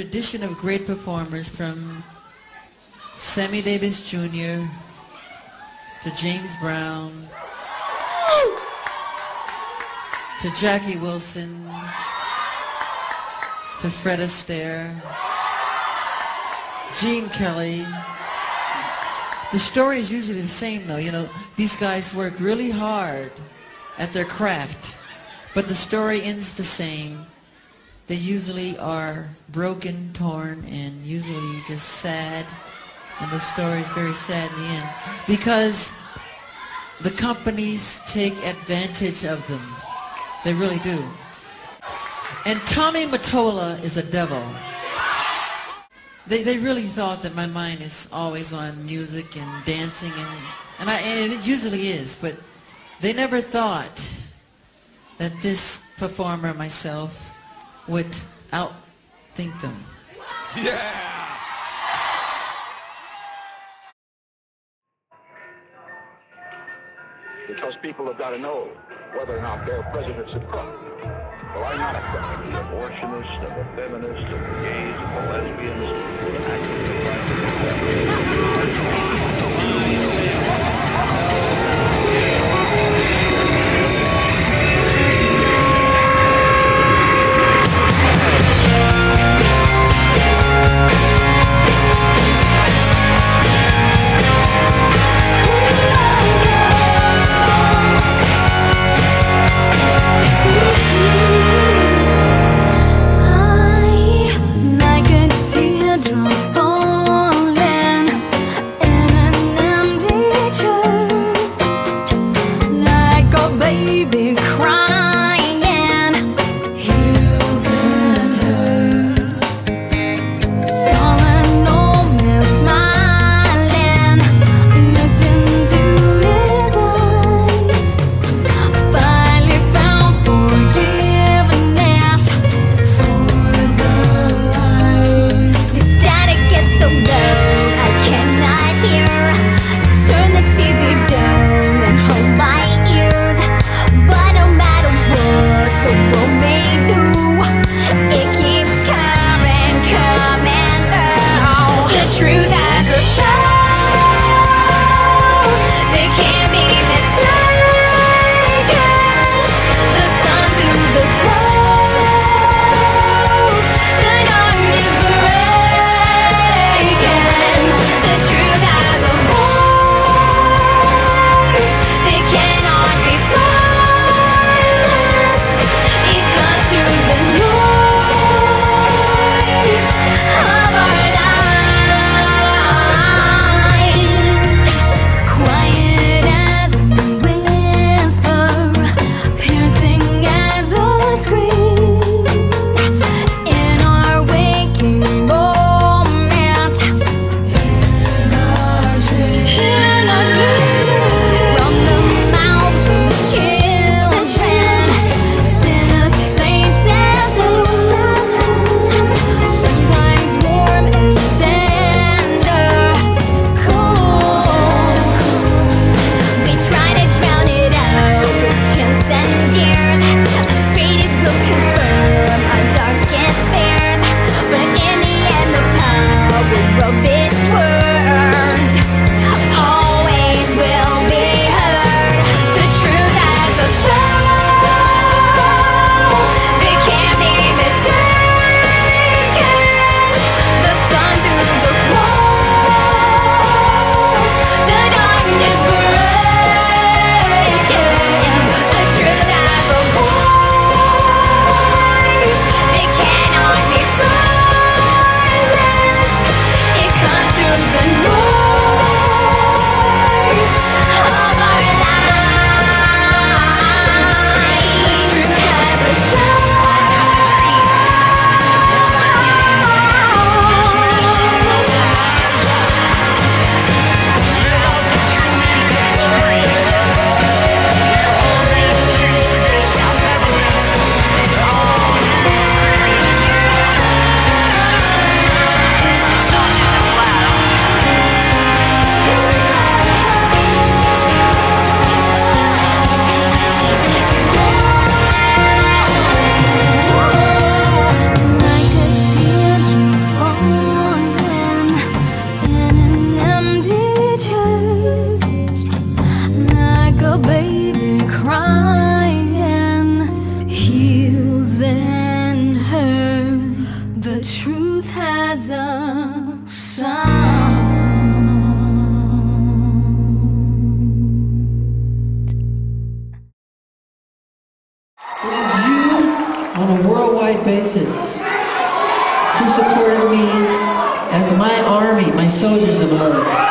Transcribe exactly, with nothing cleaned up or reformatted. tradition of great performers from Sammy Davis Junior to James Brown to Jackie Wilson to Fred Astaire, Gene Kelly. The story is usually the same, though. You know, these guys work really hard at their craft, but the story ends the same. They usually are broken, torn, and usually just sad. And the story is very sad in the end because the companies take advantage of them. They really do. And Tommy Mottola is a devil. They, they really thought that my mind is always on music and dancing, and, and, I, and it usually is, but they never thought that this performer, myself, would outthink them. Yeah! Because people have got to know whether or not their president's a crook. Well, I'm not a crook. I'm an abortionist, I'm a feminist, I'm a gays, I'm a lesbians, I'm an activist. I has a sound. It was you on a worldwide basis who supported me as my army, my soldiers of love.